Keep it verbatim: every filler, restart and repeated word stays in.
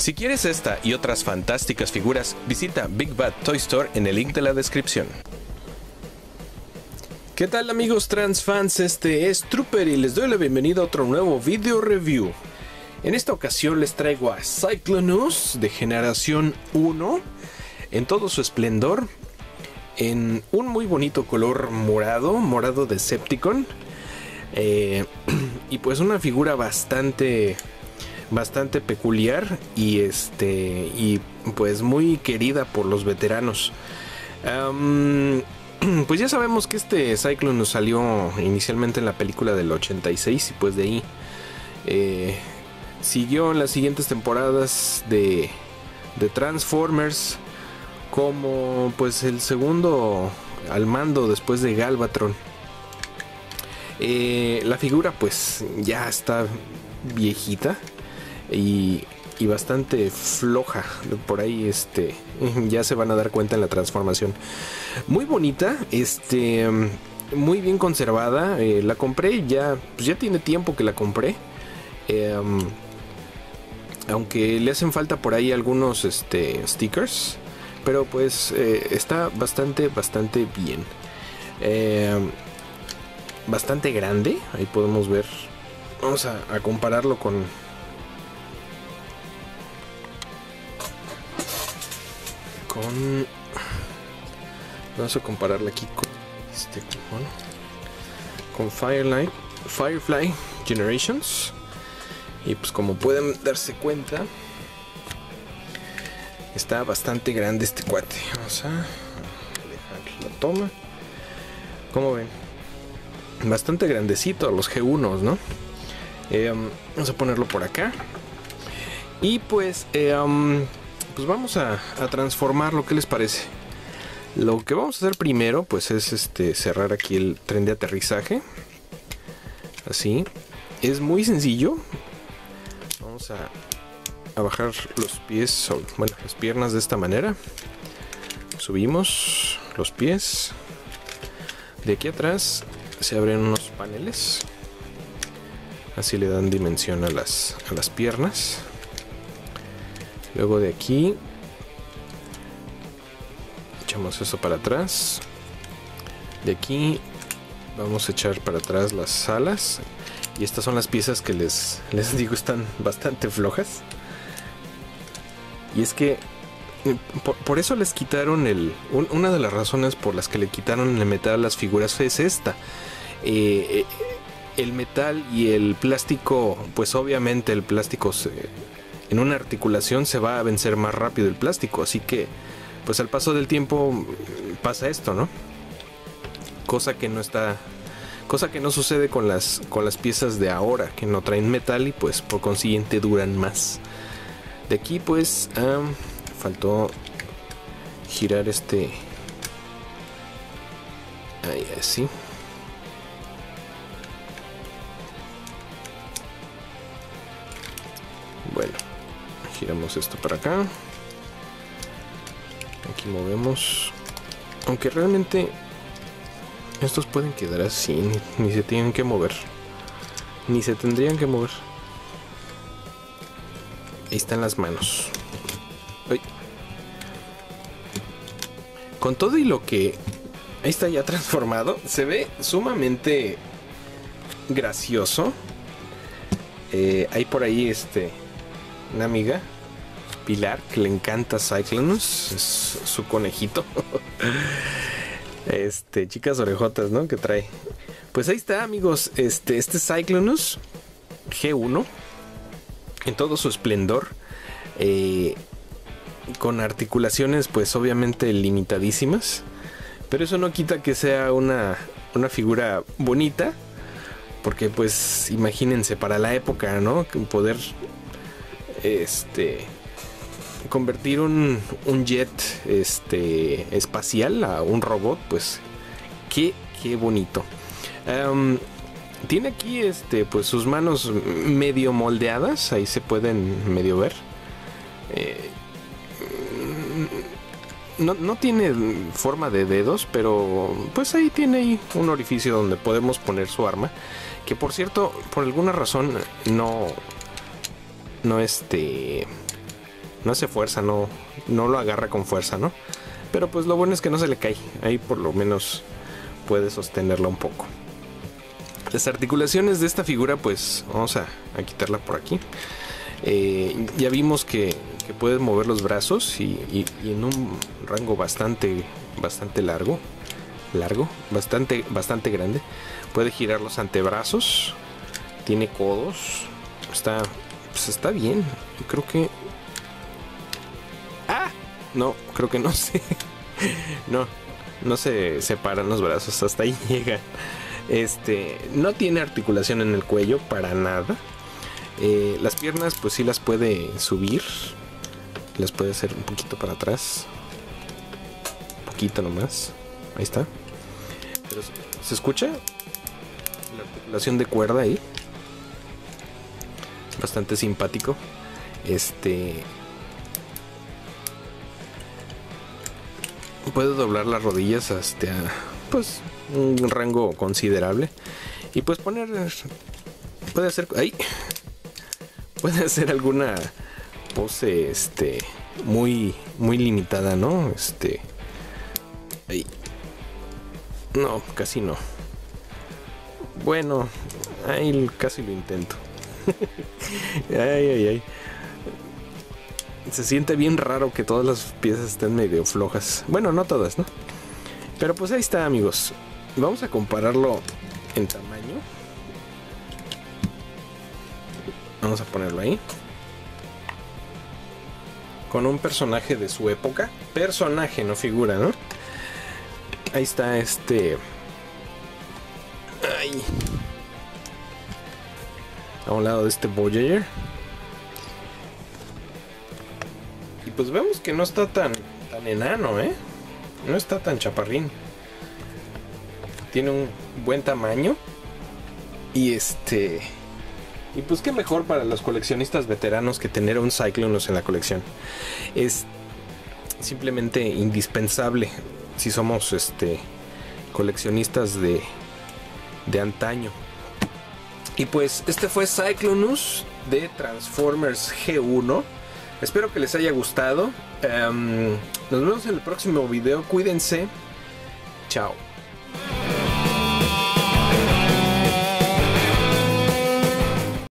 Si quieres esta y otras fantásticas figuras, visita Big Bad Toy Store en el link de la descripción. ¿Qué tal, amigos transfans? Este es Trooper y les doy la bienvenida a otro nuevo video review. En esta ocasión les traigo a Cyclonus de Generación uno en todo su esplendor, en un muy bonito color morado, morado Decepticon. Eh, y pues una figura bastante, bastante peculiar y, este, y pues muy querida por los veteranos. Um, Pues ya sabemos que este Cyclonus salió inicialmente en la película del ochenta y seis y pues de ahí eh, siguió en las siguientes temporadas de, de Transformers como pues el segundo al mando después de Galvatron. Eh, la figura pues ya está viejita y, y bastante floja por ahí, este ya se van a dar cuenta en la transformación. Muy bonita, este muy bien conservada. Eh, la compré ya, pues ya tiene tiempo que la compré. Eh, aunque le hacen falta por ahí algunos este, stickers, pero pues eh, está bastante, bastante bien. Eh, bastante grande, ahí podemos ver. Vamos a, a compararlo con... con... Vamos a compararla aquí con este cupón, con Firelight, Firefly Generations. Y pues como pueden darse cuenta, está bastante grande este cuate. Vamos a dejar la toma. Como ven, bastante grandecito a los G uno, ¿no? Eh, vamos a ponerlo por acá. Y pues... Eh, um, pues vamos a, a transformarlo. ¿Qué les parece? Lo que vamos a hacer primero pues es este cerrar aquí el tren de aterrizaje. Así. Es muy sencillo. Vamos a, a bajar los pies, sobre, bueno, las piernas de esta manera. Subimos los pies. De aquí atrás se abren unos paneles. Así le dan dimensión a las, a las piernas. Luego de aquí echamos eso para atrás. De aquí vamos a echar para atrás las alas. Y estas son las piezas que les, les digo están bastante flojas. Y es que por, por eso les quitaron el... Un, una de las razones por las que le quitaron el metal a las figuras es esta. Eh, el metal y el plástico, pues obviamente el plástico se... En una articulación se va a vencer más rápido el plástico, así que pues al paso del tiempo pasa esto, ¿no? Cosa que no está, cosa que no sucede con las con las piezas de ahora, que no traen metal y pues por consiguiente duran más. De aquí pues um, faltó girar este, ahí así. Bueno. Giramos esto para acá. Aquí movemos. Aunque realmente estos pueden quedar así. Ni, ni se tienen que mover. Ni se tendrían que mover. Ahí están las manos. Ay. Con todo y lo que... Ahí está ya transformado. Se ve sumamente gracioso. Eh, hay por ahí este... una amiga, Pilar, que le encanta Cyclonus, es su conejito. Este, chicas orejotas, ¿no? Que trae. Pues ahí está, amigos, este, este Cyclonus G uno, en todo su esplendor, eh, con articulaciones, pues obviamente limitadísimas, pero eso no quita que sea una, una figura bonita, porque pues imagínense, para la época, ¿no? Poder... Este, convertir un, un jet este, espacial a un robot, pues qué, qué bonito. Um, tiene aquí este, pues, sus manos medio moldeadas, ahí se pueden medio ver. Eh, no, no tiene forma de dedos, pero pues ahí tiene ahí un orificio donde podemos poner su arma. Que por cierto, por alguna razón no... No este no hace fuerza, no, no lo agarra con fuerza, ¿no? Pero pues lo bueno es que no se le cae, ahí por lo menos puede sostenerla un poco. Las articulaciones de esta figura, pues vamos a, a quitarla por aquí. Eh, ya vimos que, que puedes mover los brazos y, y, y en un rango bastante, bastante largo, largo, bastante, bastante grande. Puede girar los antebrazos, tiene codos, está, pues está bien. Creo que, ah, no, creo que no sé, no, no se separan los brazos, hasta ahí llega. Este, no tiene articulación en el cuello para nada. Eh, las piernas pues sí las puede subir, las puede hacer un poquito para atrás, un poquito nomás, ahí está. Pero se escucha la articulación de cuerda ahí, bastante simpático. Este, puede doblar las rodillas hasta pues un rango considerable y pues poner, puede hacer ahí, puede hacer alguna pose este muy muy limitada, ¿no? Este, ahí. No, casi no. Bueno, ahí casi lo intento. Ay, ay, ay. Se siente bien raro que todas las piezas estén medio flojas. Bueno, no todas, ¿no? Pero pues ahí está, amigos. Vamos a compararlo en tamaño. Vamos a ponerlo ahí. Con un personaje de su época. Personaje, no figura, ¿no? Ahí está este... Ay. A un lado de este Voyager. Y pues vemos que no está tan, tan enano, ¿eh? No está tan chaparrín. Tiene un buen tamaño. Y este... Y pues qué mejor para los coleccionistas veteranos que tener un Cyclonus en la colección. Es simplemente indispensable si somos este coleccionistas de, de antaño. Y pues este fue Cyclonus de Transformers G uno. Espero que les haya gustado. Um, nos vemos en el próximo video. Cuídense. Chao.